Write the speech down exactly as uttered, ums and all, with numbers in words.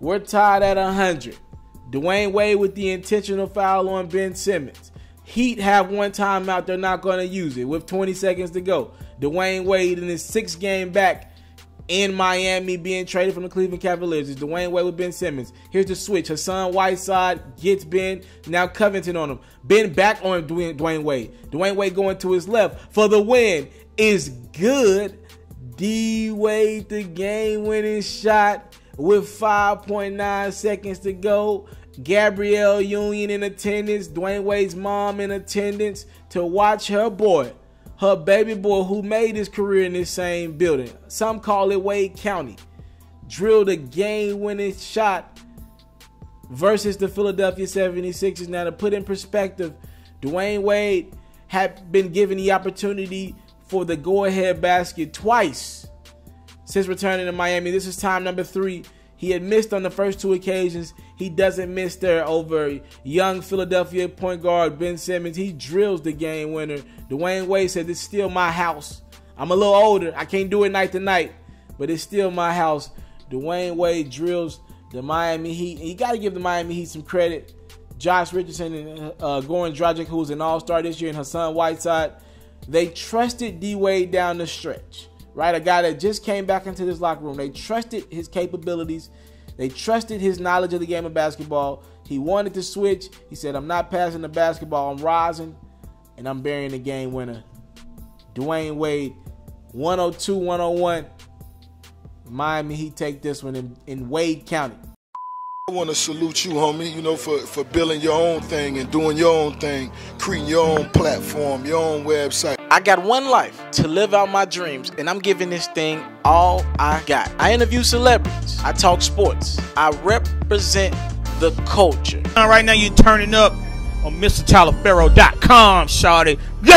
We're tied at one hundred. Dwyane Wade with the intentional foul on Ben Simmons. Heat have one timeout. They're not going to use it with twenty seconds to go. Dwyane Wade in his sixth game back in Miami being traded from the Cleveland Cavaliers. It's Dwyane Wade with Ben Simmons. Here's the switch. Hassan Whiteside gets Ben. Now Covington on him. Ben back on Dwyane Wade. Dwyane Wade going to his left for the win. Is good. D-Wade the game-winning shot with five point nine seconds to go. Gabrielle Union in attendance. Dwyane Wade's mom in attendance to watch her boy, her baby boy who made his career in this same building. Some call it WADE COUNTY. Drilled a game-winning shot versus the Philadelphia seventy-sixers. Now, to put in perspective, Dwyane Wade had been given the opportunity for the go-ahead basket twice since returning to Miami. This is time number three. He had missed on the first two occasions. He doesn't miss there over young Philadelphia point guard Ben Simmons. He drills the game winner. Dwyane Wade said, "It's still my house. I'm a little older. I can't do it night to night, but it's still my house." Dwyane Wade drills the Miami Heat. You got to give the Miami Heat some credit. Josh Richardson and uh, Goran Dragic, who's an all-star this year, and Hassan Whiteside, they trusted D-Wade down the stretch, right? A guy that just came back into this locker room. They trusted his capabilities. They trusted his knowledge of the game of basketball. He wanted to switch. He said, "I'm not passing the basketball. I'm rising, and I'm burying the game winner." Dwyane Wade, one oh two to one oh one. Miami Heat take this one in, in Wade County. I want to salute you, homie, you know, for, for building your own thing and doing your own thing, creating your own platform, your own website. I got one life to live out my dreams, and I'm giving this thing all I got. I interview celebrities. I talk sports. I represent the culture. Right now, you're turning up on Mister Taliaferro dot com, shawty. Yeah!